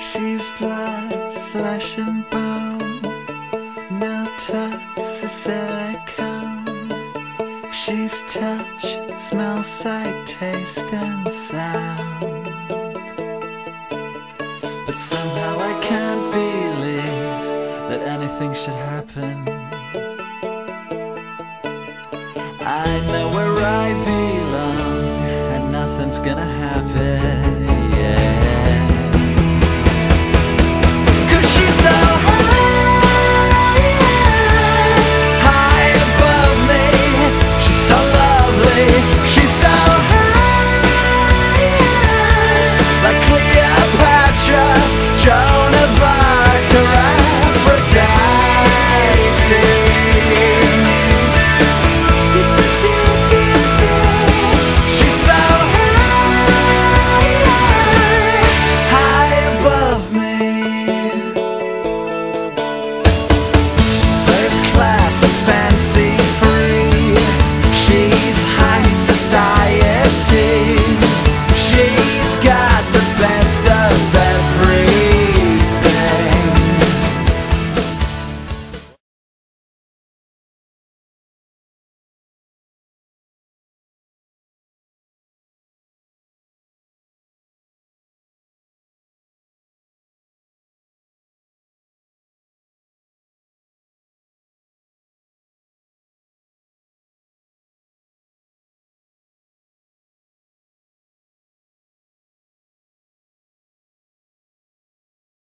She's blood, flesh and bone, no toxicilicone. She's touch, smell, sight, taste and sound. But somehow I can't believe that anything should happen. I know where I belong and nothing's gonna happen.